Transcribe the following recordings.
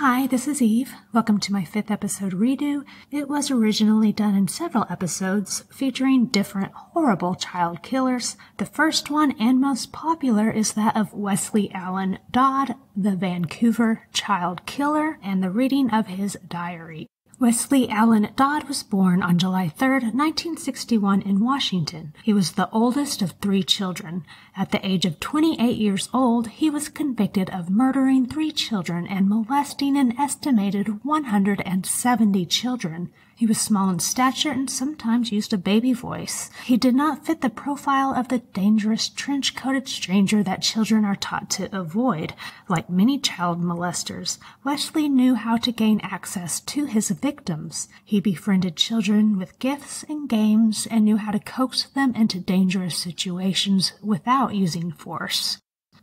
Hi, this is Eve. Welcome to my 5th episode redo. It was originally done in several episodes featuring different horrible child killers. The first one and most popular is that of Westley Allan Dodd, the Vancouver child killer, and the reading of his diary. Westley Allan Dodd was born on July 3, 1961 in Washington. He was the oldest of 3 children. At the age of 28 years old, he was convicted of murdering 3 children and molesting an estimated 170 children. He was small in stature and sometimes used a baby voice. He did not fit the profile of the dangerous trench-coated stranger that children are taught to avoid. Like many child molesters, Westley knew how to gain access to his victims. He befriended children with gifts and games and knew how to coax them into dangerous situations without using force.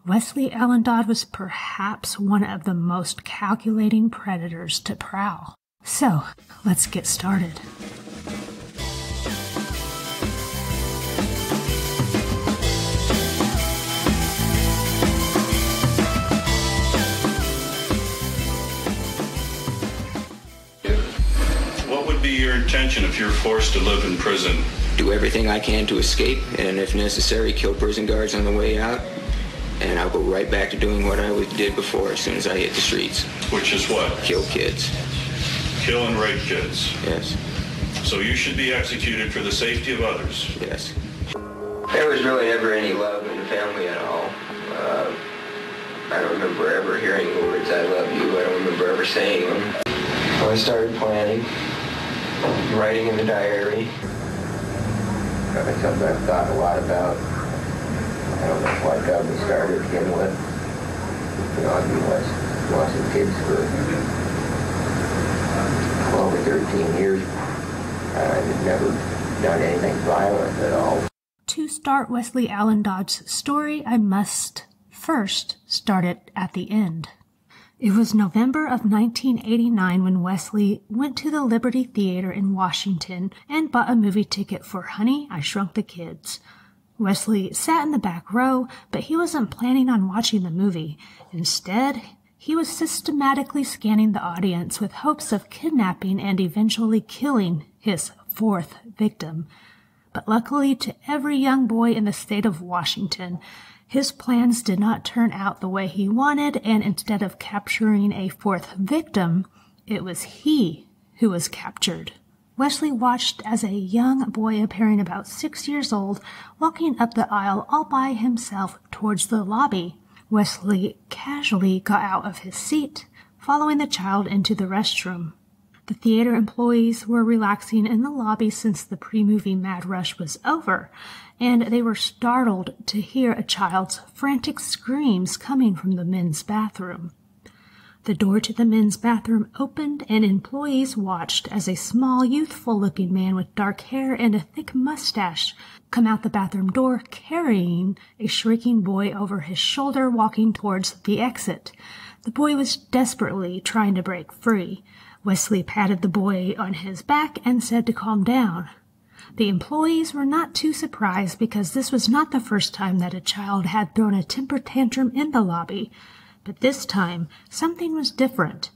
Westley Allan Dodd was perhaps one of the most calculating predators to prowl. So, let's get started. What would be your intention if you're forced to live in prison? Do everything I can to escape, and if necessary, kill prison guards on the way out. And I'll go right back to doing what I did before as soon as I hit the streets. Which is what? Kill kids. Kill and rape kids. Yes. So you should be executed for the safety of others. Yes. There was really never any love in the family at all. I don't remember ever hearing the words "I love you." I don't remember ever saying them. So I started planning, writing in the diary. That's something I've thought a lot about. I don't know why God was started to begin with. You know, I've been watching kids for 12 or 13 years. I've never done anything violent at all. To start Westley Allan Dodd's story, I must first start it at the end. It was November of 1989 when Westley went to the Liberty Theater in Washington and bought a movie ticket for Honey, I Shrunk the Kids. Westley sat in the back row, but he wasn't planning on watching the movie. Instead, he was systematically scanning the audience with hopes of kidnapping and eventually killing his 4th victim. But luckily to every young boy in the state of Washington, his plans did not turn out the way he wanted, and instead of capturing a 4th victim, it was he who was captured. Westley watched as a young boy appearing about 6 years old, walking up the aisle all by himself towards the lobby. Westley casually got out of his seat, following the child into the restroom. The theater employees were relaxing in the lobby since the pre-movie mad rush was over, and they were startled to hear a child's frantic screams coming from the men's bathroom. The door to the men's bathroom opened, and employees watched as a small, youthful-looking man with dark hair and a thick mustache come out the bathroom door carrying a shrieking boy over his shoulder, walking towards the exit. The boy was desperately trying to break free. Westley patted the boy on his back and said to calm down. The employees were not too surprised because this was not the first time that a child had thrown a temper tantrum in the lobby. But this time, something was different.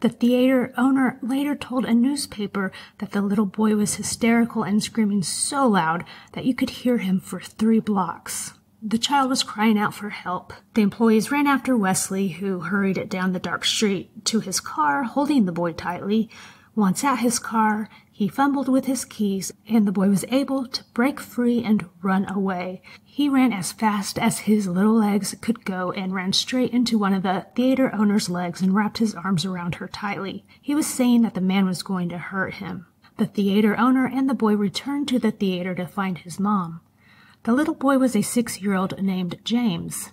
The theater owner later told a newspaper that the little boy was hysterical and screaming so loud that you could hear him for 3 blocks. The child was crying out for help. The employees ran after Westley, who hurried it down the dark street to his car, holding the boy tightly. Once at his car, he fumbled with his keys, and the boy was able to break free and run away. He ran as fast as his little legs could go and ran straight into one of the theater owner's legs and wrapped his arms around her tightly. He was saying that the man was going to hurt him. The theater owner and the boy returned to the theater to find his mom. The little boy was a 6-year-old named James.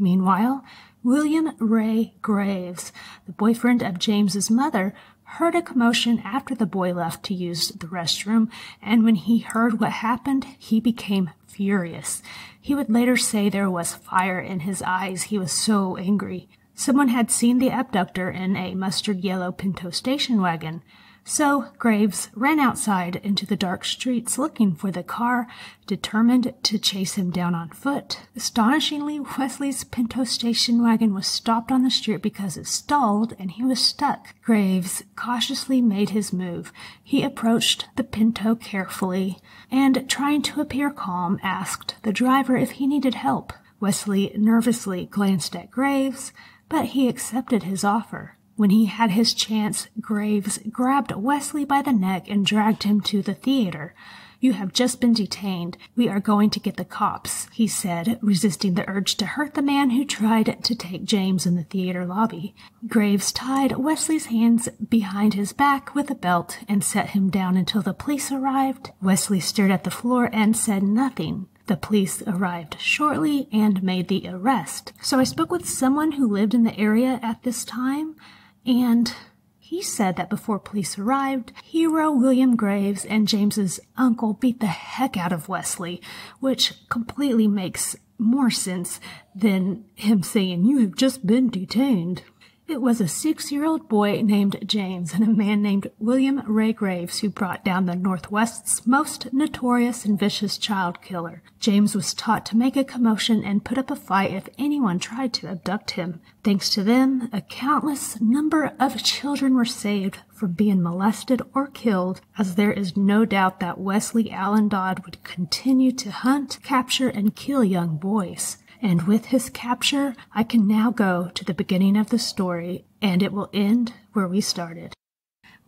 Meanwhile, William Ray Graves, the boyfriend of James's mother, heard a commotion after the boy left to use the restroom, and when he heard what happened, he became furious. He would later say there was fire in his eyes. He was so angry. Someone had seen the abductor in a mustard yellow Pinto station wagon. So Graves ran outside into the dark streets looking for the car, determined to chase him down on foot. Astonishingly, Wesley's Pinto station wagon was stopped on the street because it stalled and he was stuck. Graves cautiously made his move. He approached the Pinto carefully and, trying to appear calm, asked the driver if he needed help. Wesley nervously glanced at Graves, but he accepted his offer. When he had his chance, Graves grabbed Wesley by the neck and dragged him to the theater. "You have just been detained. We are going to get the cops," he said, resisting the urge to hurt the man who tried to take James in the theater lobby. Graves tied Wesley's hands behind his back with a belt and set him down until the police arrived. Wesley stared at the floor and said nothing. The police arrived shortly and made the arrest. So I spoke with someone who lived in the area at this time, and he said that before police arrived, hero William Graves and James's uncle beat the heck out of Wesley, which completely makes more sense than him saying, "You have just been detained." It was a 6-year-old boy named James and a man named William Ray Graves who brought down the Northwest's most notorious and vicious child killer. James was taught to make a commotion and put up a fight if anyone tried to abduct him. Thanks to them, a countless number of children were saved from being molested or killed, as there is no doubt that Westley Allan Dodd would continue to hunt, capture, and kill young boys. And with his capture, I can now go to the beginning of the story, and it will end where we started.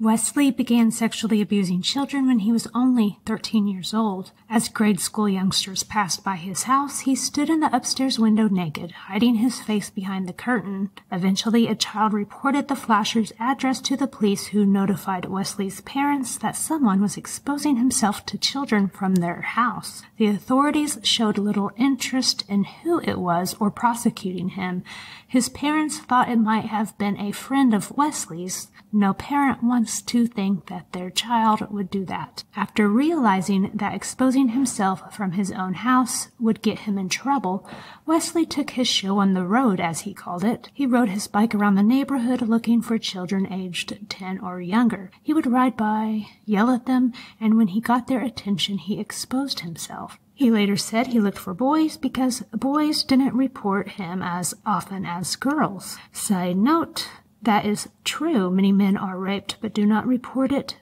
Wesley began sexually abusing children when he was only 13 years old. As grade school youngsters passed by his house, he stood in the upstairs window naked, hiding his face behind the curtain. Eventually, a child reported the flasher's address to the police, who notified Wesley's parents that someone was exposing himself to children from their house. The authorities showed little interest in who it was or prosecuting him. His parents thought it might have been a friend of Wesley's. No parent wants to think that their child would do that. After realizing that exposing himself from his own house would get him in trouble, Wesley took his show on the road, as he called it. He rode his bike around the neighborhood looking for children aged 10 or younger. He would ride by, yell at them, and when he got their attention, he exposed himself. He later said he looked for boys because boys didn't report him as often as girls. Side note, that is true. Many men are raped but do not report it.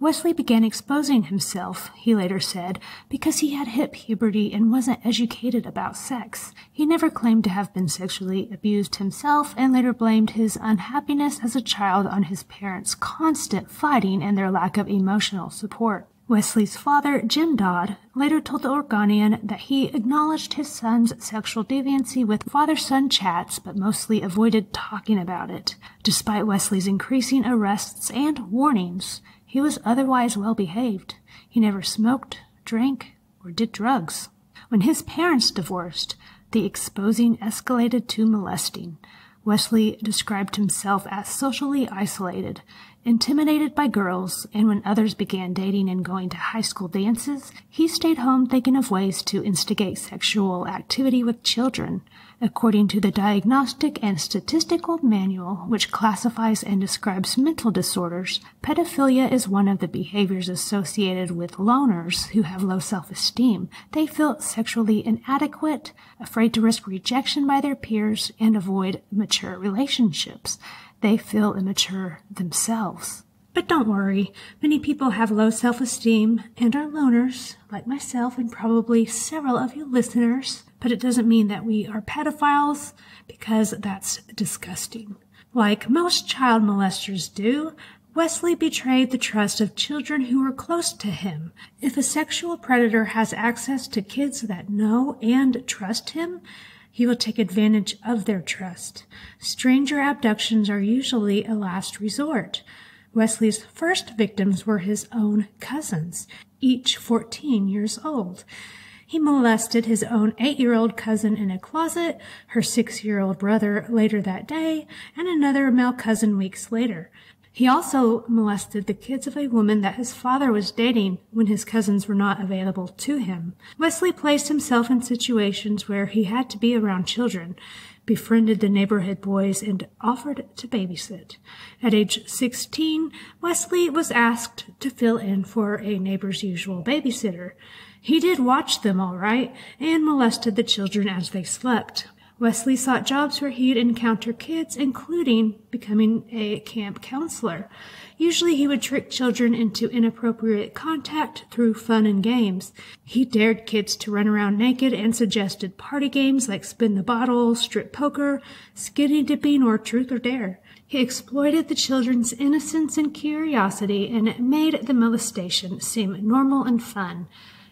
Wesley began exposing himself, he later said, because he had hit puberty and wasn't educated about sex. He never claimed to have been sexually abused himself and later blamed his unhappiness as a child on his parents' constant fighting and their lack of emotional support. Wesley's father, Jim Dodd, later told the Oregonian that he acknowledged his son's sexual deviancy with father-son chats, but mostly avoided talking about it. Despite Wesley's increasing arrests and warnings, he was otherwise well-behaved. He never smoked, drank, or did drugs. When his parents divorced, the exposing escalated to molesting. Wesley described himself as socially isolated, intimidated by girls, and when others began dating and going to high school dances, he stayed home thinking of ways to instigate sexual activity with children. According to the Diagnostic and Statistical Manual, which classifies and describes mental disorders, pedophilia is one of the behaviors associated with loners who have low self-esteem. They feel sexually inadequate, afraid to risk rejection by their peers, and avoid mature relationships. They feel immature themselves. But don't worry, many people have low self-esteem and are loners, like myself and probably several of you listeners. But it doesn't mean that we are pedophiles, because that's disgusting. Like most child molesters do, Wesley betrayed the trust of children who were close to him. If a sexual predator has access to kids that know and trust him, he will take advantage of their trust. Stranger abductions are usually a last resort. Wesley's first victims were his own cousins, each 14 years old. He molested his own 8-year-old cousin in a closet, her 6-year-old brother later that day, and another male cousin weeks later. He also molested the kids of a woman that his father was dating when his cousins were not available to him. Wesley placed himself in situations where he had to be around children, befriended the neighborhood boys, and offered to babysit. At age 16, Westley was asked to fill in for a neighbor's usual babysitter. He did watch them all right and molested the children as they slept. Westley sought jobs where he'd encounter kids, including becoming a camp counselor. Usually he would trick children into inappropriate contact through fun and games. He dared kids to run around naked and suggested party games like spin the bottle, strip poker, skinny dipping, or truth or dare. He exploited the children's innocence and curiosity and made the molestation seem normal and fun.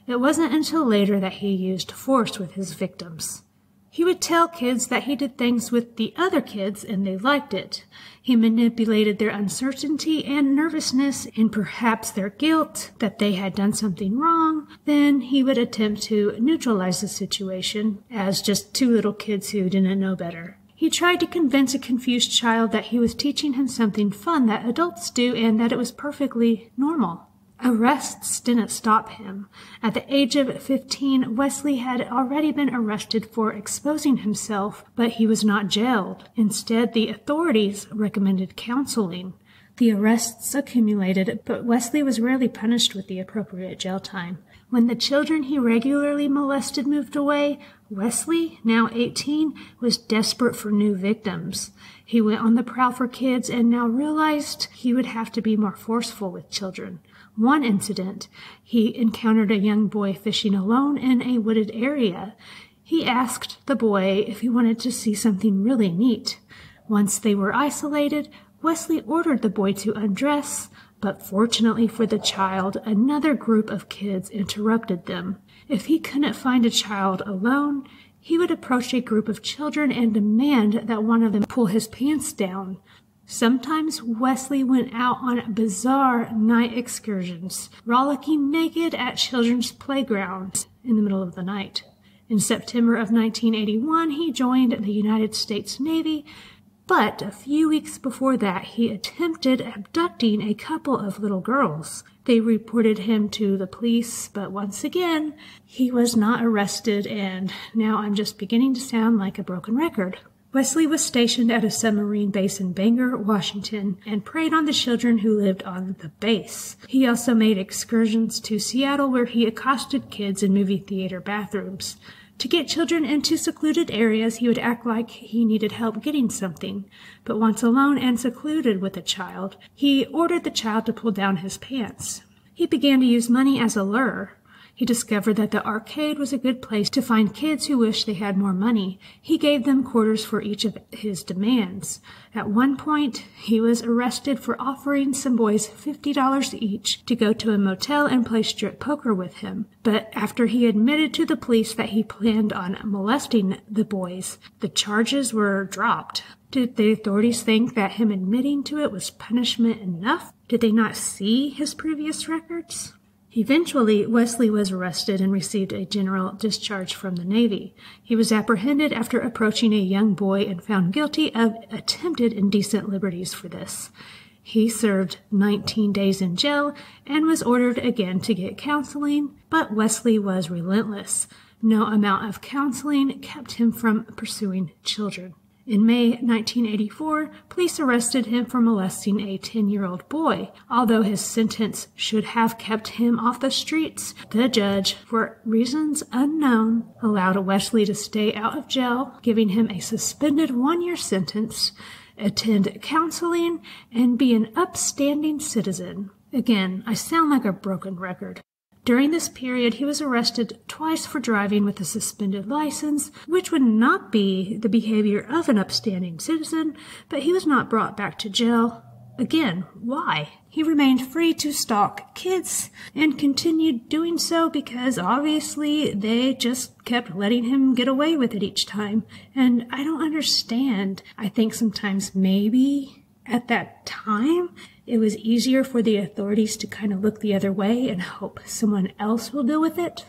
It wasn't until later that he used force with his victims. He would tell kids that he did things with the other kids and they liked it. He manipulated their uncertainty and nervousness and perhaps their guilt that they had done something wrong. Then he would attempt to neutralize the situation as just two little kids who didn't know better. He tried to convince a confused child that he was teaching him something fun that adults do and that it was perfectly normal. Arrests didn't stop him. At the age of 15, Westley had already been arrested for exposing himself, but he was not jailed. Instead, the authorities recommended counseling. The arrests accumulated, but Westley was rarely punished with the appropriate jail time. When the children he regularly molested moved away, Westley, now 18, was desperate for new victims. He went on the prowl for kids and now realized he would have to be more forceful with children. One incident, he encountered a young boy fishing alone in a wooded area. He asked the boy if he wanted to see something really neat. Once they were isolated, Westley ordered the boy to undress, but fortunately for the child, another group of kids interrupted them. If he couldn't find a child alone, he would approach a group of children and demand that one of them pull his pants down. Sometimes Westley went out on bizarre night excursions, rollicking naked at children's playgrounds in the middle of the night. In September of 1981, he joined the United States Navy, but a few weeks before that, he attempted abducting a couple of little girls. They reported him to the police, but once again, he was not arrested, and now I'm just beginning to sound like a broken record. Westley was stationed at a submarine base in Bangor, Washington, and preyed on the children who lived on the base. He also made excursions to Seattle, where he accosted kids in movie theater bathrooms. To get children into secluded areas, he would act like he needed help getting something. But once alone and secluded with a child, he ordered the child to pull down his pants. He began to use money as a lure. He discovered that the arcade was a good place to find kids who wished they had more money. He gave them quarters for each of his demands. At one point, he was arrested for offering some boys $50 each to go to a motel and play strip poker with him. But after he admitted to the police that he planned on molesting the boys, the charges were dropped. Did the authorities think that him admitting to it was punishment enough? Did they not see his previous records? Eventually, Westley was arrested and received a general discharge from the Navy. He was apprehended after approaching a young boy and found guilty of attempted indecent liberties for this. He served 19 days in jail and was ordered again to get counseling, but Westley was relentless. No amount of counseling kept him from pursuing children. In May 1984, police arrested him for molesting a 10-year-old boy. Although his sentence should have kept him off the streets, the judge, for reasons unknown, allowed Westley to stay out of jail, giving him a suspended 1-year sentence, attend counseling, and be an upstanding citizen. Again, I sound like a broken record. During this period, he was arrested twice for driving with a suspended license, which would not be the behavior of an upstanding citizen, but he was not brought back to jail. Again, why? He remained free to stalk kids and continued doing so because obviously they just kept letting him get away with it each time. And I don't understand. I think sometimes maybe at that time, it was easier for the authorities to kind of look the other way and hope someone else will deal with it.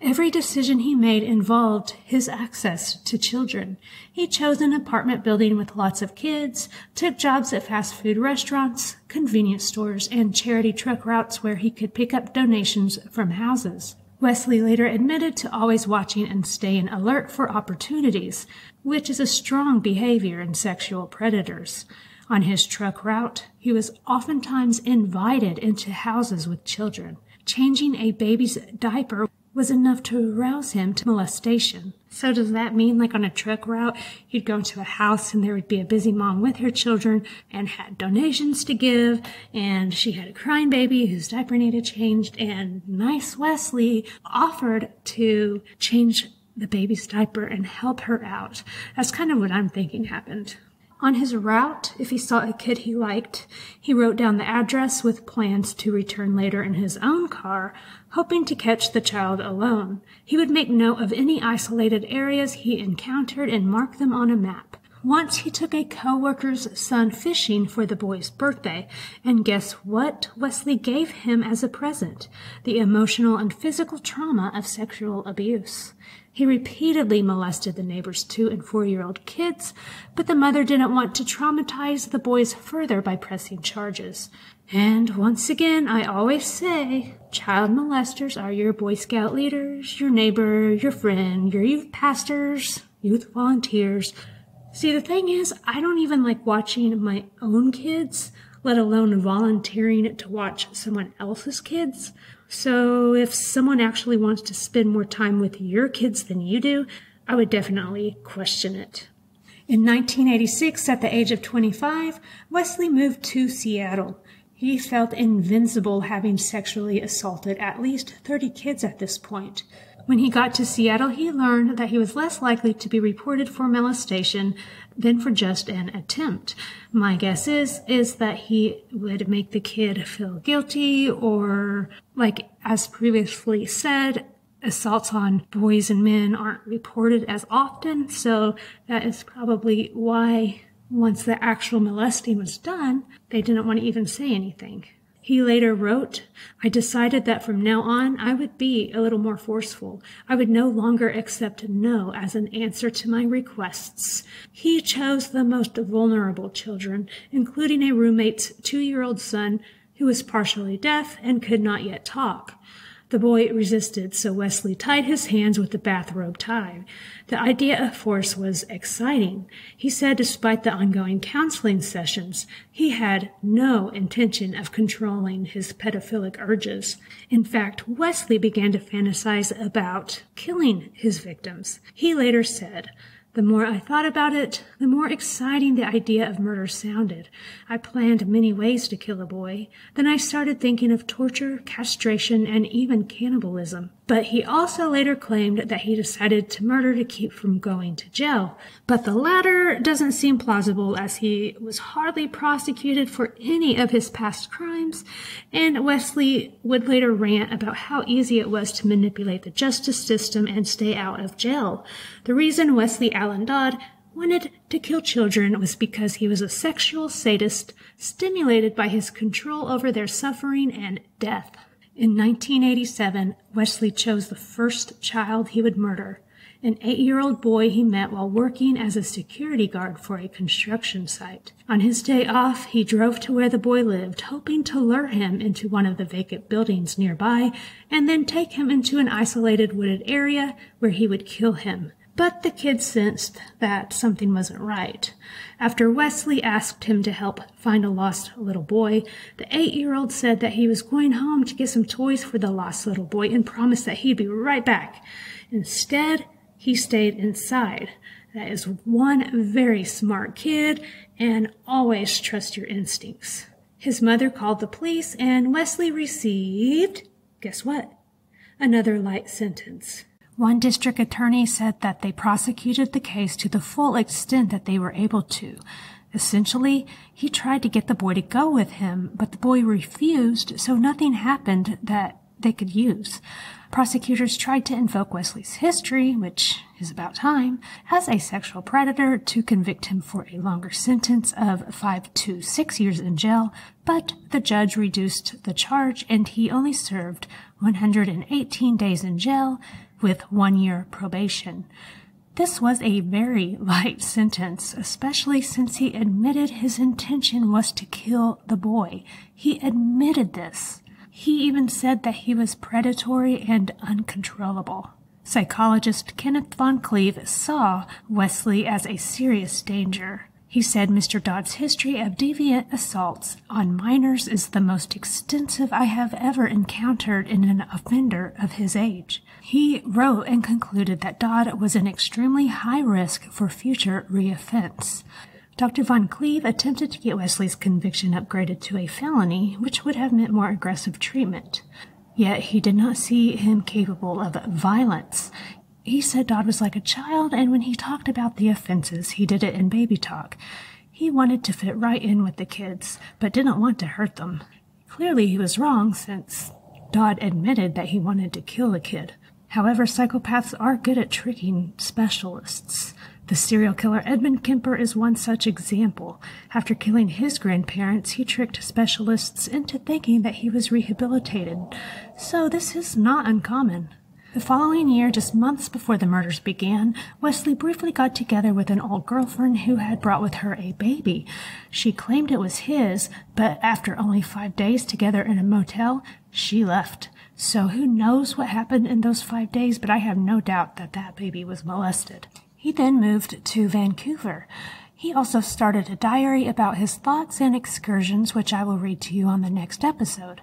Every decision he made involved his access to children. He chose an apartment building with lots of kids, took jobs at fast food restaurants, convenience stores, and charity truck routes where he could pick up donations from houses. Westley later admitted to always watching and staying alert for opportunities, which is a strong behavior in sexual predators. On his truck route, he was oftentimes invited into houses with children. Changing a baby's diaper was enough to arouse him to molestation. So does that mean, like on a truck route, you'd go into a house and there would be a busy mom with her children and had donations to give, and she had a crying baby whose diaper needed changed, and nice Westley offered to change the baby's diaper and help her out. That's kind of what I'm thinking happened. On his route, if he saw a kid he liked, he wrote down the address with plans to return later in his own car, hoping to catch the child alone. He would make note of any isolated areas he encountered and mark them on a map. Once he took a co-worker's son fishing for the boy's birthday, and guess what Westley gave him as a present? The emotional and physical trauma of sexual abuse. He repeatedly molested the neighbor's 2- and 4-year-old kids, but the mother didn't want to traumatize the boys further by pressing charges. And once again, I always say, child molesters are your Boy Scout leaders, your neighbor, your friend, your youth pastors, youth volunteers. See, the thing is, I don't even like watching my own kids, let alone volunteering to watch someone else's kids. So if someone actually wants to spend more time with your kids than you do, I would definitely question it. In 1986, at the age of 25, Westley moved to Seattle. He felt invincible, having sexually assaulted at least 30 kids at this point. When he got to Seattle, he learned that he was less likely to be reported for molestation than for just an attempt. My guess is that he would make the kid feel guilty or, like as previously said, assaults on boys and men aren't reported as often. So that is probably why once the actual molesting was done, they didn't want to even say anything. He later wrote, "I decided that from now on I would be a little more forceful. I would no longer accept no as an answer to my requests." He chose the most vulnerable children, including a roommate's 2-year-old son who was partially deaf and could not yet talk. The boy resisted, so Westley tied his hands with the bathrobe tie. The idea of force was exciting. He said despite the ongoing counseling sessions, he had no intention of controlling his pedophilic urges. In fact, Westley began to fantasize about killing his victims. He later said, "The more I thought about it, the more exciting the idea of murder sounded. I planned many ways to kill a boy. Then I started thinking of torture, castration, and even cannibalism." But he also later claimed that he decided to murder to keep from going to jail. But the latter doesn't seem plausible, as he was hardly prosecuted for any of his past crimes, and Westley would later rant about how easy it was to manipulate the justice system and stay out of jail. The reason Westley Allan Dodd wanted to kill children was because he was a sexual sadist, stimulated by his control over their suffering and death. In 1987, Westley chose the first child he would murder, an 8-year-old boy he met while working as a security guard for a construction site. On his day off, he drove to where the boy lived, hoping to lure him into one of the vacant buildings nearby and then take him into an isolated wooded area where he would kill him. But the kid sensed that something wasn't right. After Westley asked him to help find a lost little boy, the 8-year-old said that he was going home to get some toys for the lost little boy and promised that he'd be right back. Instead, he stayed inside. That is one very smart kid, and always trust your instincts. His mother called the police, and Westley received, guess what? Another light sentence. One district attorney said that they prosecuted the case to the full extent that they were able to. Essentially, he tried to get the boy to go with him, but the boy refused, so nothing happened that they could use. Prosecutors tried to invoke Westley's history, which is about time, as a sexual predator to convict him for a longer sentence of 5 to 6 years in jail, but the judge reduced the charge and he only served 118 days in jail, with 1 year probation. This was a very light sentence, especially since he admitted his intention was to kill the boy. He admitted this. He even said that he was predatory and uncontrollable. Psychologist Kenneth Von Cleve saw Westley as a serious danger. He said Mr. Dodd's history of deviant assaults on minors is the most extensive I have ever encountered in an offender of his age. He wrote and concluded that Dodd was an extremely high risk for future reoffense. Dr. Von Cleve attempted to get Wesley's conviction upgraded to a felony, which would have meant more aggressive treatment. Yet he did not see him capable of violence. He said Dodd was like a child, and when he talked about the offenses, he did it in baby talk. He wanted to fit right in with the kids, but didn't want to hurt them. Clearly he was wrong, since Dodd admitted that he wanted to kill a kid. However, psychopaths are good at tricking specialists. The serial killer Edmund Kemper is one such example. After killing his grandparents, he tricked specialists into thinking that he was rehabilitated. So this is not uncommon. The following year, just months before the murders began, Westley briefly got together with an old girlfriend who had brought with her a baby. She claimed it was his, but after only 5 days together in a motel, she left. So who knows what happened in those 5 days, but I have no doubt that that baby was molested. He then moved to Vancouver. He also started a diary about his thoughts and excursions, which I will read to you on the next episode.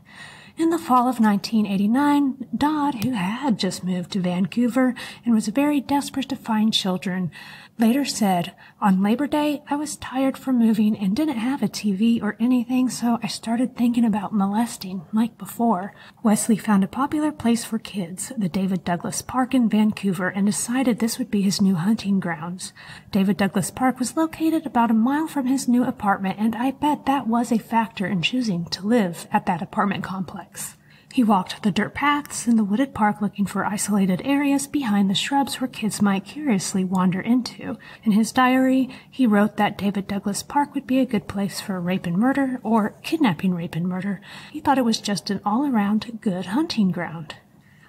In the fall of 1989, Dodd, who had just moved to Vancouver and was very desperate to find children, later said, "On Labor Day, I was tired from moving and didn't have a TV or anything, so I started thinking about molesting, like before." Westley found a popular place for kids, the David Douglas Park in Vancouver, and decided this would be his new hunting grounds. David Douglas Park was located about a mile from his new apartment, and I bet that was a factor in choosing to live at that apartment complex. He walked the dirt paths in the wooded park looking for isolated areas behind the shrubs where kids might curiously wander into. In his diary, he wrote that David Douglas Park would be a good place for rape and murder, or kidnapping, rape and murder. He thought it was just an all-around good hunting ground.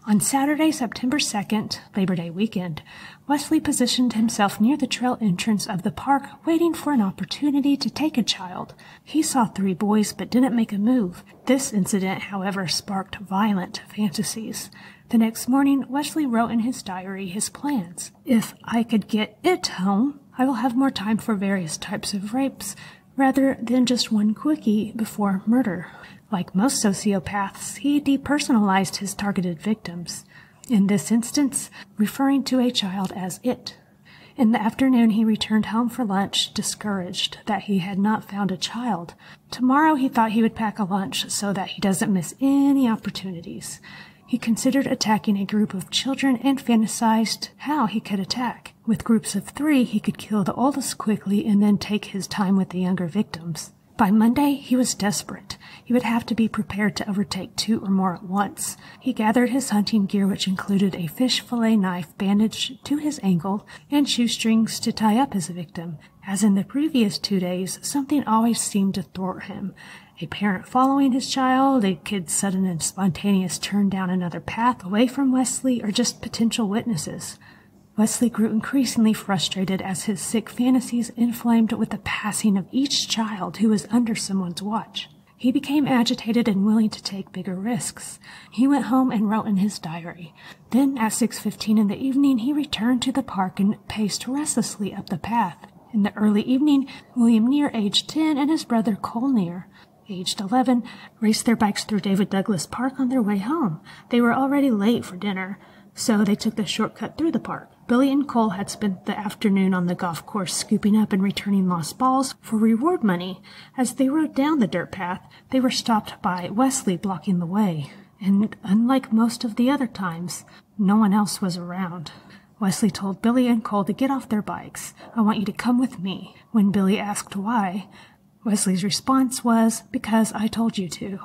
On Saturday, September 2nd, Labor Day weekend, Westley positioned himself near the trail entrance of the park, waiting for an opportunity to take a child. He saw 3 boys but didn't make a move. This incident, however, sparked violent fantasies. The next morning, Westley wrote in his diary his plans. "If I could get it home, I will have more time for various types of rapes, rather than just one quickie before murder." Like most sociopaths, he depersonalized his targeted victims, in this instance referring to a child as it. In the afternoon, he returned home for lunch, discouraged that he had not found a child. Tomorrow, he thought he would pack a lunch so that he doesn't miss any opportunities. He considered attacking a group of children and fantasized how he could attack. With groups of 3, he could kill the oldest quickly and then take his time with the younger victims. By Monday, he was desperate. He would have to be prepared to overtake 2 or more at once. He gathered his hunting gear, which included a fish fillet knife bandaged to his ankle and shoestrings to tie up his victim. As in the previous 2 days, something always seemed to thwart him. A parent following his child, a kid's sudden and spontaneous turn down another path away from Westley, or just potential witnesses. Westley grew increasingly frustrated as his sick fantasies inflamed with the passing of each child who was under someone's watch. He became agitated and willing to take bigger risks. He went home and wrote in his diary. Then, at 6:15 in the evening, he returned to the park and paced restlessly up the path. In the early evening, William Neer, aged 10, and his brother Cole Neer, aged 11, raced their bikes through David Douglas Park on their way home. They were already late for dinner, so they took the shortcut through the park. Billy and Cole had spent the afternoon on the golf course scooping up and returning lost balls for reward money. As they rode down the dirt path, they were stopped by Westley blocking the way, and unlike most of the other times, no one else was around. Westley told Billy and Cole to get off their bikes. "I want you to come with me." When Billy asked why, Wesley's response was, "Because I told you to."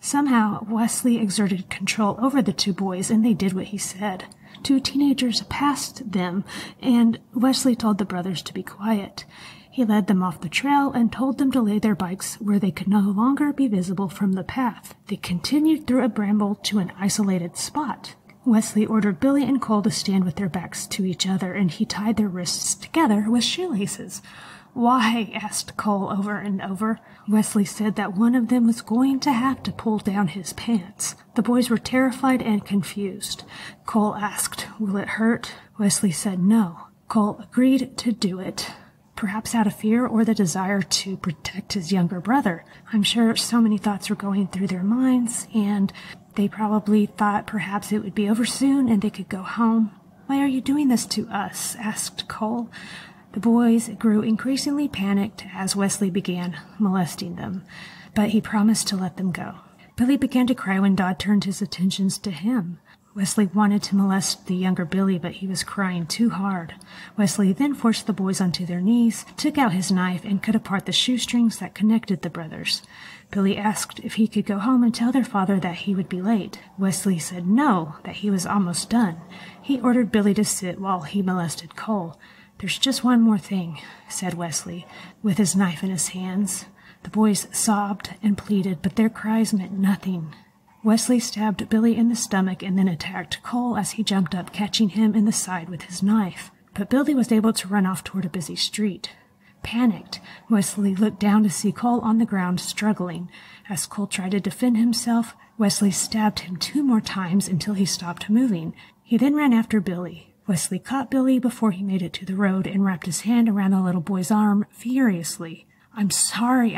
Somehow, Westley exerted control over the 2 boys, and they did what he said. 2 teenagers passed them, and Westley told the brothers to be quiet. He led them off the trail and told them to lay their bikes where they could no longer be visible from the path. They continued through a bramble to an isolated spot. Westley ordered Billy and Cole to stand with their backs to each other, and he tied their wrists together with shoelaces. Why? Asked Cole over and over. Westley said that one of them was going to have to pull down his pants. The boys were terrified and confused. Cole asked, "Will it hurt?" Westley said no. Cole agreed to do it, perhaps out of fear or the desire to protect his younger brother. I'm sure so many thoughts were going through their minds, and they probably thought perhaps it would be over soon and they could go home. "Why are you doing this to us?" asked Cole. The boys grew increasingly panicked as Westley began molesting them, but he promised to let them go. Billy began to cry when Dodd turned his attentions to him. Westley wanted to molest the younger Billy, but he was crying too hard. Westley then forced the boys onto their knees, took out his knife, and cut apart the shoestrings that connected the brothers. Billy asked if he could go home and tell their father that he would be late. Westley said no, that he was almost done. He ordered Billy to sit while he molested Cole. "There's just one more thing," said Westley, with his knife in his hands. The boys sobbed and pleaded, but their cries meant nothing. Westley stabbed Billy in the stomach and then attacked Cole as he jumped up, catching him in the side with his knife. But Billy was able to run off toward a busy street. Panicked, Westley looked down to see Cole on the ground struggling. As Cole tried to defend himself, Westley stabbed him 2 more times until he stopped moving. He then ran after Billy. Westley caught Billy before he made it to the road and wrapped his hand around the little boy's arm furiously. I'm sorry,"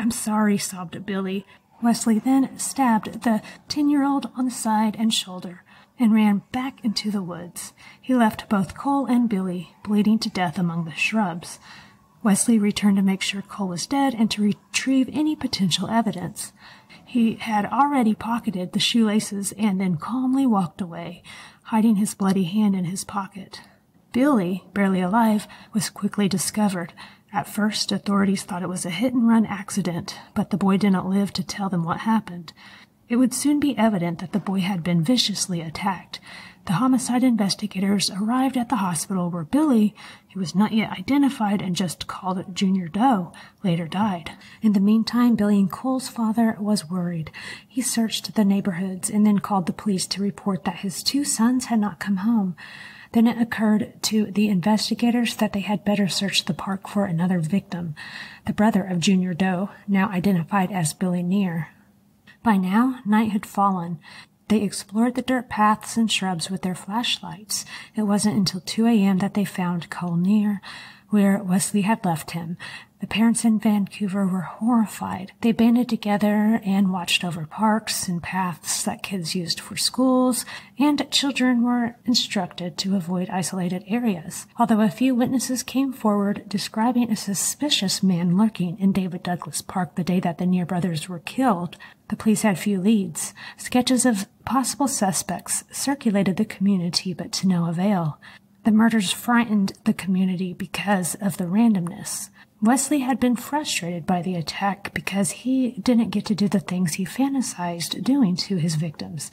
sobbed Billy. Westley then stabbed the 10-year-old on the side and shoulder and ran back into the woods. He left both Cole and Billy bleeding to death among the shrubs. Westley returned to make sure Cole was dead and to retrieve any potential evidence. He had already pocketed the shoelaces and then calmly walked away, hiding his bloody hand in his pocket. Billy, barely alive, was quickly discovered. At first, authorities thought it was a hit-and-run accident, but the boy didn't live to tell them what happened. It would soon be evident that the boy had been viciously attacked. The homicide investigators arrived at the hospital where Billy, who was not yet identified and just called Junior Doe, later died. In the meantime, Billy and Cole's father was worried. He searched the neighborhoods and then called the police to report that his 2 sons had not come home. Then it occurred to the investigators that they had better search the park for another victim, the brother of Junior Doe, now identified as Billy Neer. By now, night had fallen. They explored the dirt paths and shrubs with their flashlights. It wasn't until 2 a.m. that they found Cole Neer, where Westley had left him. The parents in Vancouver were horrified. They banded together and watched over parks and paths that kids used for schools, and children were instructed to avoid isolated areas, although a few witnesses came forward describing a suspicious man lurking in David Douglas Park the day that the Neer brothers were killed. The police had few leads. Sketches of possible suspects circulated the community, but to no avail. The murders frightened the community because of the randomness. Westley had been frustrated by the attack because he didn't get to do the things he fantasized doing to his victims.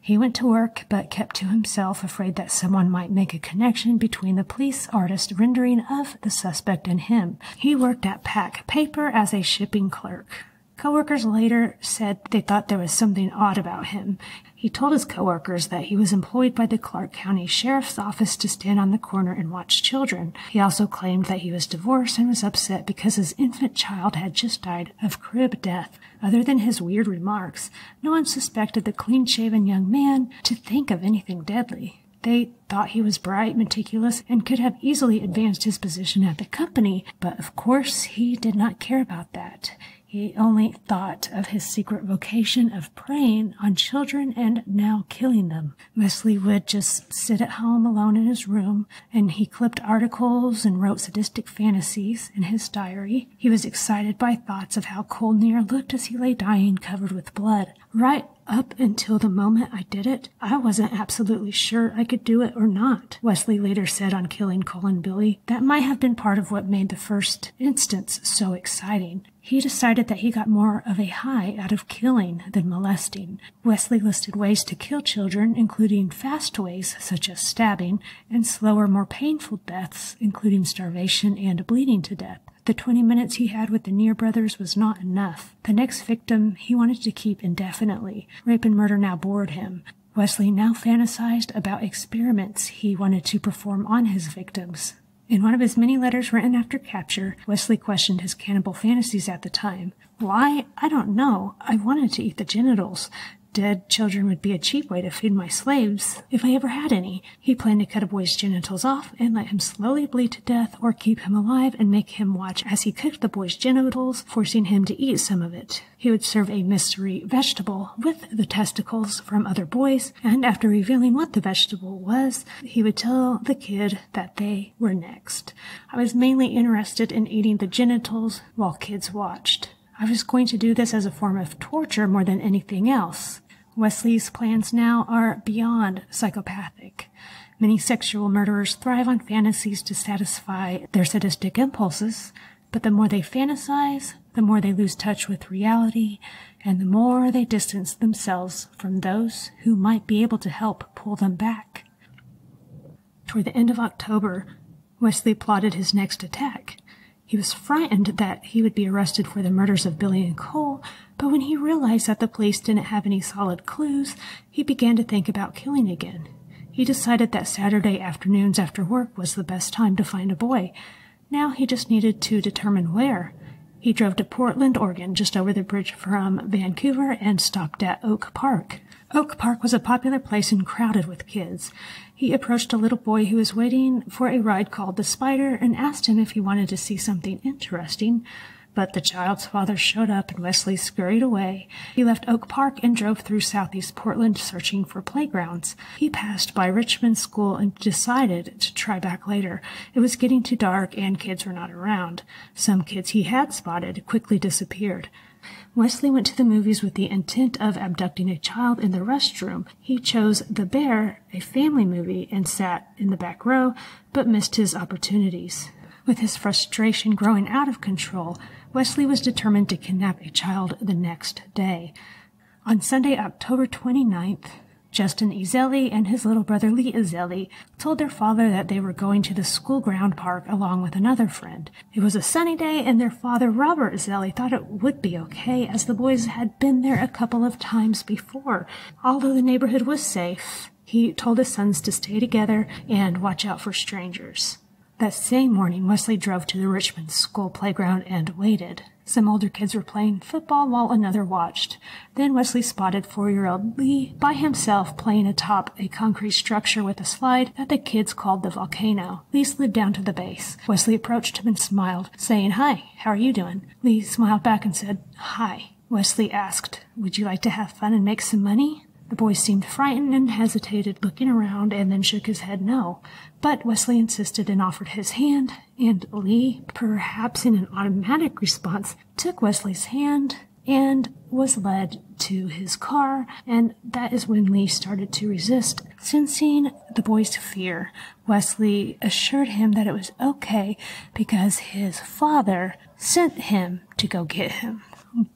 He went to work but kept to himself, afraid that someone might make a connection between the police artist rendering of the suspect and him. He worked at Pack Paper as a shipping clerk. Co-workers later said they thought there was something odd about him. He told his co-workers that he was employed by the Clark County Sheriff's Office to stand on the corner and watch children. He also claimed that he was divorced and was upset because his infant child had just died of crib death. Other than his weird remarks, no one suspected the clean-shaven young man to think of anything deadly. They thought he was bright, meticulous, and could have easily advanced his position at the company, but of course he did not care about that. He only thought of his secret vocation of preying on children and now killing them. Westley would just sit at home alone in his room, and he clipped articles and wrote sadistic fantasies in his diary. He was excited by thoughts of how Cole Neer looked as he lay dying, covered with blood. Right up until the moment I did it, I wasn't absolutely sure I could do it or not, Westley later said on killing Cole and Billy. That might have been part of what made the first instance so exciting. He decided that he got more of a high out of killing than molesting. Westley listed ways to kill children, including fast ways such as stabbing, and slower, more painful deaths, including starvation and bleeding to death. The 20 minutes he had with the Neer brothers was not enough. The next victim he wanted to keep indefinitely. Rape and murder now bored him. Westley now fantasized about experiments he wanted to perform on his victims. In one of his many letters written after capture, Westley questioned his cannibal fantasies at the time. Why? I don't know. I wanted to eat the genitals. Dead children would be a cheap way to feed my slaves, if I ever had any. He planned to cut a boy's genitals off and let him slowly bleed to death, or keep him alive and make him watch as he cooked the boy's genitals, forcing him to eat some of it. He would serve a mystery vegetable with the testicles from other boys, and after revealing what the vegetable was, he would tell the kid that they were next. I was mainly interested in eating the genitals while kids watched. I was going to do this as a form of torture more than anything else. Westley's plans now are beyond psychopathic. Many sexual murderers thrive on fantasies to satisfy their sadistic impulses, but the more they fantasize, the more they lose touch with reality, and the more they distance themselves from those who might be able to help pull them back. Toward the end of October, Westley plotted his next attack. He was frightened that he would be arrested for the murders of Billy and Cole, but when he realized that the police didn't have any solid clues, he began to think about killing again. He decided that Saturday afternoons after work was the best time to find a boy. Now he just needed to determine where. He drove to Portland, Oregon, just over the bridge from Vancouver, and stopped at Oak Park. Oak Park was a popular place and crowded with kids. He approached a little boy who was waiting for a ride called the Spider and asked him if he wanted to see something interesting, but the child's father showed up and Westley scurried away. He left Oak Park and drove through southeast Portland searching for playgrounds. He passed by Richmond School and decided to try back later. It was getting too dark and kids were not around. Some kids he had spotted quickly disappeared. Westley went to the movies with the intent of abducting a child in the restroom. He chose The Bear, a family movie, and sat in the back row, but missed his opportunities. With his frustration growing out of control, Westley was determined to kidnap a child the next day. On Sunday, October 29th, Justin Iseli and his little brother Lee Iseli told their father that they were going to the school ground park along with another friend. It was a sunny day, and their father, Robert Iseli, thought it would be okay as the boys had been there a couple of times before. Although the neighborhood was safe, he told his sons to stay together and watch out for strangers. That same morning, Westley drove to the Richmond School playground and waited. Some older kids were playing football while another watched. Then Westley spotted 4-year-old Lee by himself playing atop a concrete structure with a slide that the kids called the volcano. Lee slid down to the base. Westley approached him and smiled, saying, "Hi, how are you doing?" Lee smiled back and said, "Hi." Westley asked, "Would you like to have fun and make some money?" The boy seemed frightened and hesitated, looking around, and then shook his head no. But Westley insisted and offered his hand, and Lee, perhaps in an automatic response, took Wesley's hand and was led to his car, and that is when Lee started to resist. Sensing the boy's fear, Westley assured him that it was okay because his father sent him to go get him.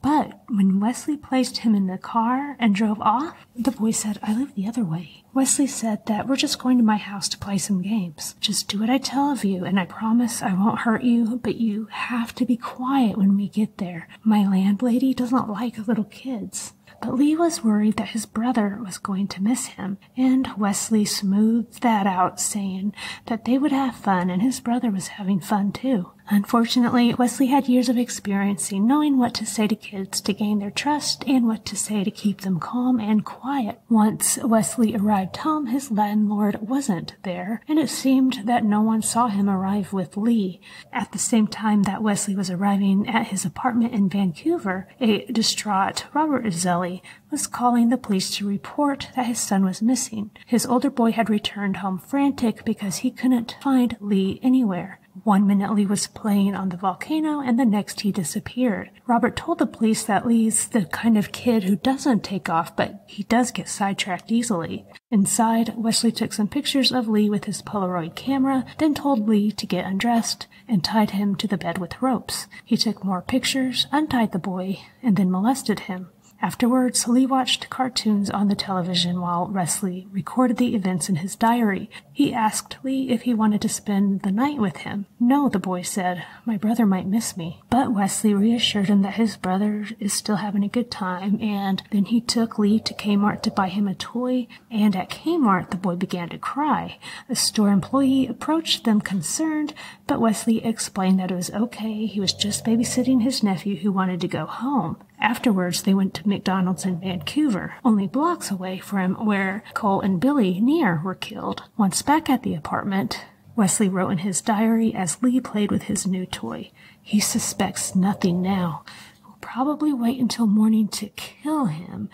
But when Westley placed him in the car and drove off, the boy said, "I live the other way." Westley said that we're just going to my house to play some games. "Just do what I tell of you, and I promise I won't hurt you, but you have to be quiet when we get there. My landlady doesn't like little kids." But Lee was worried that his brother was going to miss him, and Westley smoothed that out, saying that they would have fun and his brother was having fun too. Unfortunately, Westley had years of experience in knowing what to say to kids to gain their trust and what to say to keep them calm and quiet. Once Westley arrived home, his landlord wasn't there, and it seemed that no one saw him arrive with Lee. At the same time that Westley was arriving at his apartment in Vancouver, a distraught Robert Iseli was calling the police to report that his son was missing. His older boy had returned home frantic because he couldn't find Lee anywhere. 1 minute Lee was playing on the volcano, and the next he disappeared. Robert told the police that Lee's the kind of kid who doesn't take off, but he does get sidetracked easily. Inside, Westley took some pictures of Lee with his Polaroid camera, then told Lee to get undressed and tied him to the bed with ropes. He took more pictures, untied the boy, and then molested him. Afterwards, Lee watched cartoons on the television while Westley recorded the events in his diary. He asked Lee if he wanted to spend the night with him. No, the boy said, my brother might miss me. But Westley reassured him that his brother is still having a good time, and then he took Lee to Kmart to buy him a toy, and at Kmart the boy began to cry. A store employee approached them concerned, but Westley explained that it was okay, he was just babysitting his nephew who wanted to go home. Afterwards, they went to McDonald's in Vancouver, only blocks away from where Cole and Billy Neer were killed. Once back at the apartment, Westley wrote in his diary as Lee played with his new toy, "He suspects nothing now. We'll probably wait until morning to kill him.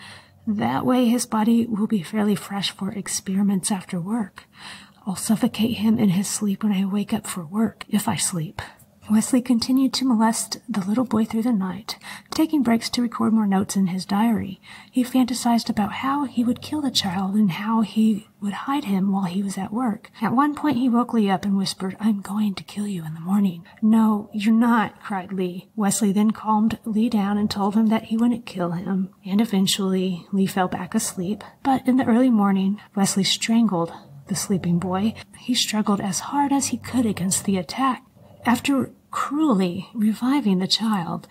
That way his body will be fairly fresh for experiments after work. I'll suffocate him in his sleep when I wake up for work, if I sleep." Westley continued to molest the little boy through the night, taking breaks to record more notes in his diary. He fantasized about how he would kill the child and how he would hide him while he was at work. At one point he woke Lee up and whispered, "I'm going to kill you in the morning." "No, you're not," cried Lee. Westley then calmed Lee down and told him that he wouldn't kill him, and eventually Lee fell back asleep. But in the early morning, Westley strangled the sleeping boy. He struggled as hard as he could against the attack. After cruelly reviving the child,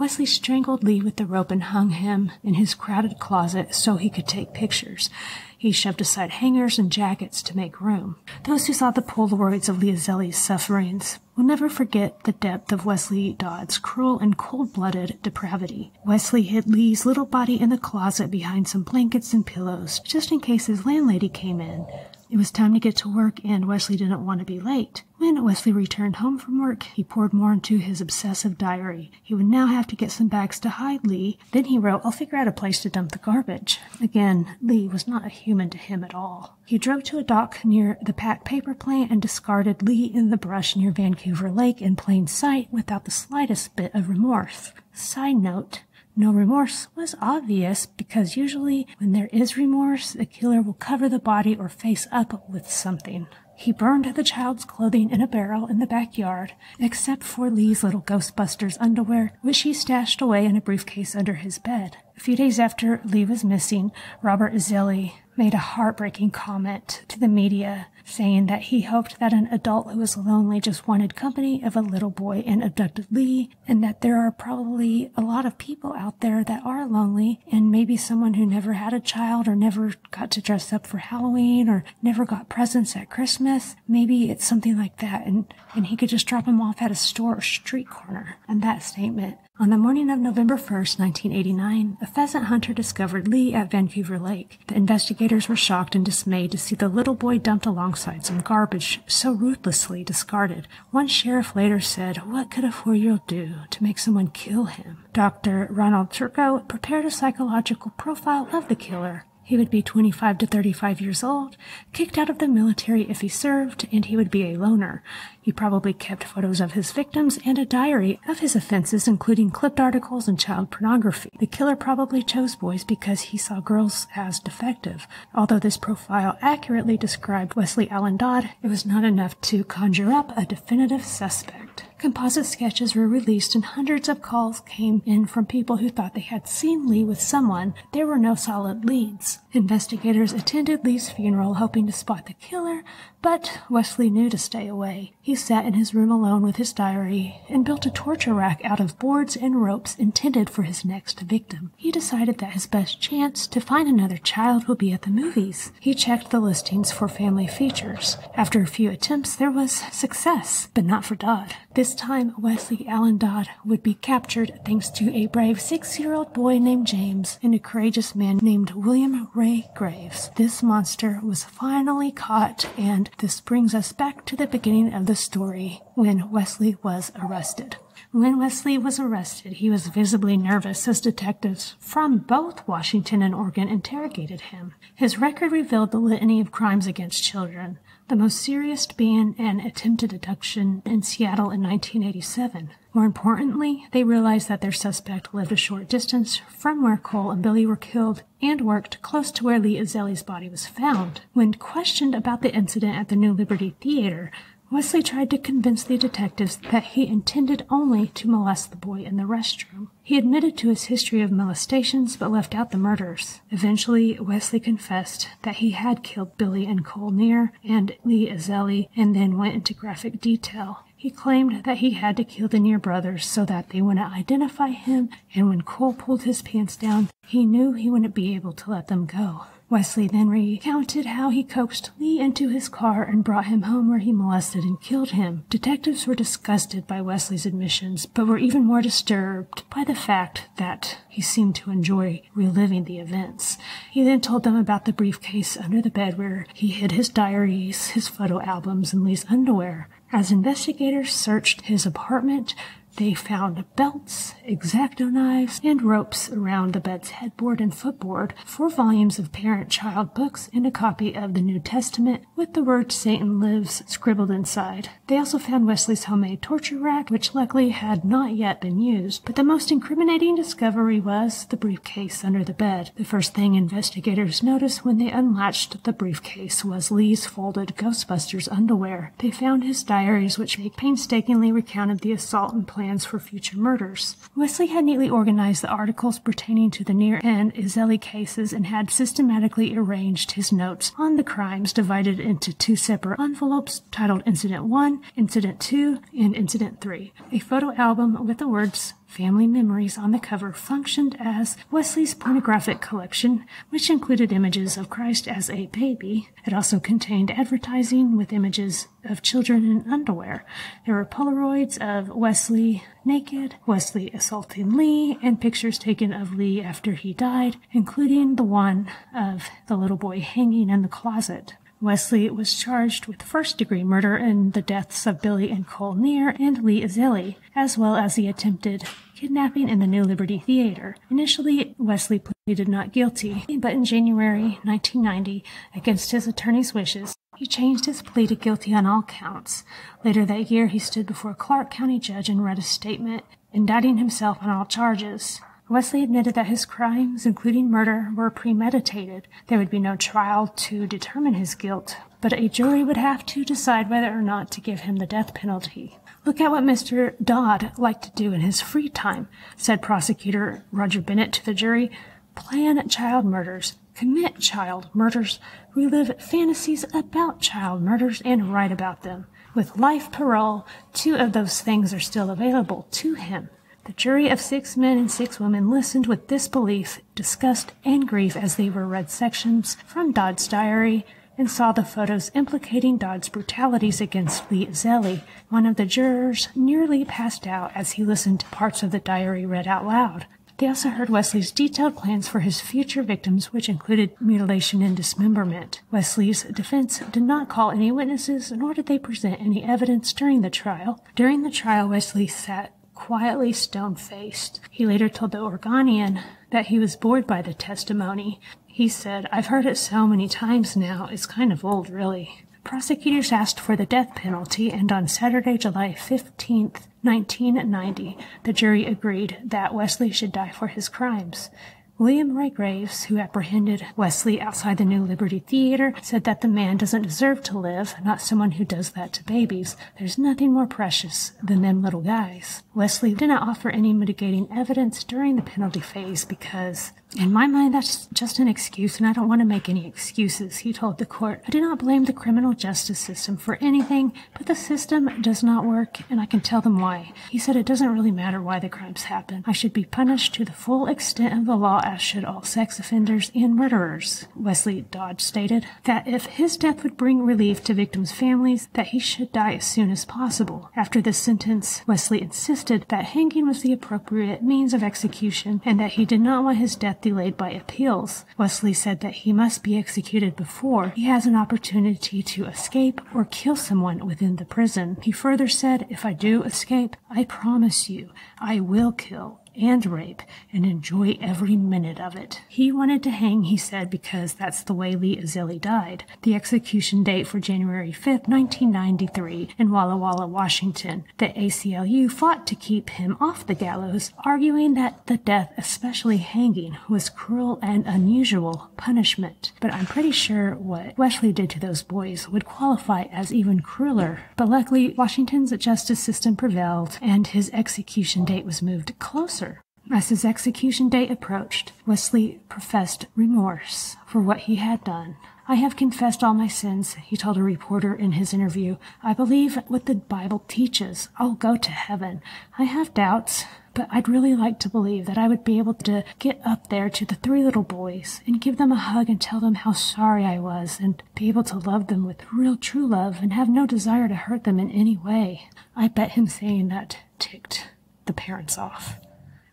Westley strangled Lee with the rope and hung him in his crowded closet so he could take pictures. He shoved aside hangers and jackets to make room. Those who saw the Polaroids of Lee Iseli's sufferings will never forget the depth of Westley Dodd's cruel and cold-blooded depravity. Westley hid Lee's little body in the closet behind some blankets and pillows, just in case his landlady came in. It was time to get to work, and Westley didn't want to be late. When Westley returned home from work, he poured more into his obsessive diary. He would now have to get some bags to hide Lee. Then he wrote, "I'll figure out a place to dump the garbage." Again, Lee was not a human to him at all. He drove to a dock near the Pack Paper plant and discarded Lee in the brush near Vancouver Lake in plain sight without the slightest bit of remorse. Side note, no remorse was obvious because usually when there is remorse, the killer will cover the body or face up with something. He burned the child's clothing in a barrel in the backyard, except for Lee's little Ghostbusters underwear, which he stashed away in a briefcase under his bed. A few days after Lee was missing, Robert Iseli made a heartbreaking comment to the media, saying that he hoped that an adult who was lonely just wanted company of a little boy and abducted Lee, and that there are probably a lot of people out there that are lonely, and maybe someone who never had a child or never got to dress up for Halloween or never got presents at Christmas. Maybe it's something like that, and he could just drop him off at a store or street corner. And that statement. On the morning of November 1st, 1989, a pheasant hunter discovered Lee at Vancouver Lake. The investigators were shocked and dismayed to see the little boy dumped alongside some garbage so ruthlessly discarded. One sheriff later said, "What could a 4-year-old do to make someone kill him?" Dr. Ronald Turco prepared a psychological profile of the killer. He would be 25 to 35 years old, kicked out of the military if he served, and he would be a loner. He probably kept photos of his victims and a diary of his offenses, including clipped articles and child pornography. The killer probably chose boys because he saw girls as defective. Although this profile accurately described Westley Allan Dodd, it was not enough to conjure up a definitive suspect. Composite sketches were released and hundreds of calls came in from people who thought they had seen Lee with someone. There were no solid leads. Investigators attended Lee's funeral hoping to spot the killer, but Westley knew to stay away. He sat in his room alone with his diary and built a torture rack out of boards and ropes intended for his next victim. He decided that his best chance to find another child would be at the movies. He checked the listings for family features. After a few attempts, there was success, but not for Dodd. This time, Westley Allan Dodd would be captured thanks to a brave 6-year-old boy named James and a courageous man named William Ray Graves. This monster was finally caught, and this brings us back to the beginning of the story when Westley was arrested. When Westley was arrested, he was visibly nervous as detectives from both Washington and Oregon interrogated him. His record revealed the litany of crimes against children, the most serious being an attempted abduction in Seattle in 1987. More importantly, they realized that their suspect lived a short distance from where Cole and Billy were killed and worked close to where Lee Iseli's body was found. When questioned about the incident at the New Liberty Theater, Wesley tried to convince the detectives that he intended only to molest the boy in the restroom. He admitted to his history of molestations but left out the murders. Eventually, Wesley confessed that he had killed Billy and Cole Neer and Lee Iseli, and then went into graphic detail. He claimed that he had to kill the Neer brothers so that they wouldn't identify him, and when Cole pulled his pants down, he knew he wouldn't be able to let them go. Wesley then recounted how he coaxed Lee into his car and brought him home, where he molested and killed him. Detectives were disgusted by Wesley's admissions, but were even more disturbed by the fact that he seemed to enjoy reliving the events. He then told them about the briefcase under the bed where he hid his diaries, his photo albums, and Lee's underwear. As investigators searched his apartment, they found belts, X-Acto knives, and ropes around the bed's headboard and footboard, 4 volumes of parent-child books, and a copy of the New Testament with the word Satan Lives scribbled inside. They also found Wesley's homemade torture rack, which luckily had not yet been used, but the most incriminating discovery was the briefcase under the bed. The first thing investigators noticed when they unlatched the briefcase was Lee's folded Ghostbusters underwear. They found his diaries, which painstakingly recounted the assault and plans for future murders. Wesley had neatly organized the articles pertaining to the Neer and Iseli cases and had systematically arranged his notes on the crimes, divided into 2 separate envelopes titled Incident 1, Incident 2, and Incident 3. A photo album with the words Family Memories on the cover functioned as Wesley's pornographic collection, which included images of Christ as a baby. It also contained advertising with images of children in underwear. There were Polaroids of Wesley naked, Wesley assaulting Lee, and pictures taken of Lee after he died, including the one of the little boy hanging in the closet. Wesley was charged with first-degree murder in the deaths of Billy and Cole Neer and Lee Iseli, as well as the attempted kidnapping in the New Liberty Theater. Initially, Wesley pleaded not guilty, but in January 1990, against his attorney's wishes, he changed his plea to guilty on all counts. Later that year, he stood before a Clark County judge and read a statement indicting himself on all charges. Wesley admitted that his crimes, including murder, were premeditated. There would be no trial to determine his guilt, but a jury would have to decide whether or not to give him the death penalty. "Look at what Mr. Dodd liked to do in his free time," said prosecutor Roger Bennett to the jury. "Plan child murders, commit child murders, relive fantasies about child murders, and write about them. With life parole, 2 of those things are still available to him." The jury of 6 men and 6 women listened with disbelief, disgust, and grief as they were read sections from Dodd's diary and saw the photos implicating Dodd's brutalities against Lee Iseli. One of the jurors nearly passed out as he listened to parts of the diary read out loud. They also heard Wesley's detailed plans for his future victims, which included mutilation and dismemberment. Wesley's defense did not call any witnesses, nor did they present any evidence during the trial. During the trial, Wesley sat quietly stone-faced. He later told the Oregonian that he was bored by the testimony. He said, "I've heard it so many times now, it's kind of old, really." Prosecutors asked for the death penalty, and on Saturday, July 15th, 1990, the jury agreed that Wesley should die for his crimes. William Ray Graves, who apprehended Wesley outside the New Liberty Theater, said that the man doesn't deserve to live, not someone who does that to babies. "There's nothing more precious than them little guys." Wesley did not offer any mitigating evidence during the penalty phase because, "In my mind, that's just an excuse, and I don't want to make any excuses," he told the court. "I do not blame the criminal justice system for anything, but the system does not work, and I can tell them why." He said, "It doesn't really matter why the crimes happen. I should be punished to the full extent of the law, as should all sex offenders and murderers." Wesley Dodd stated that if his death would bring relief to victims' families, that he should die as soon as possible. After this sentence, Wesley insisted that hanging was the appropriate means of execution, and that he did not want his death delayed by appeals. Wesley said that he must be executed before he has an opportunity to escape or kill someone within the prison. He further said, "If I do escape, I promise you, I will kill and rape and enjoy every minute of it. He wanted to hang, he said, because that's the way Lee Iseli died. The execution date for January 5th, 1993, in Walla Walla, Washington. The ACLU fought to keep him off the gallows, arguing that the death, especially hanging, was cruel and unusual punishment. But I'm pretty sure what Westley did to those boys would qualify as even crueler. But luckily, Washington's justice system prevailed, and his execution date was moved closer. As his execution date approached, Westley professed remorse for what he had done. "I have confessed all my sins," he told a reporter in his interview. "I believe what the Bible teaches. I'll go to heaven. I have doubts, but I'd really like to believe that I would be able to get up there to the three little boys and give them a hug and tell them how sorry I was and be able to love them with real true love and have no desire to hurt them in any way." I bet him saying that ticked the parents off.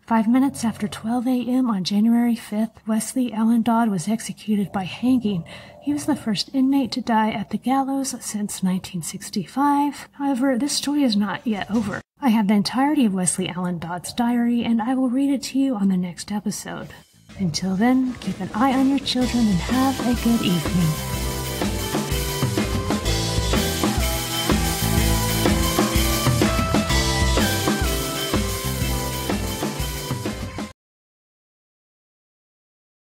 5 minutes after 12 a.m. on January 5th, Westley Allan Dodd was executed by hanging. He was the first inmate to die at the gallows since 1965. However, this story is not yet over. I have the entirety of Westley Allan Dodd's diary, and I will read it to you on the next episode. Until then, keep an eye on your children and have a good evening.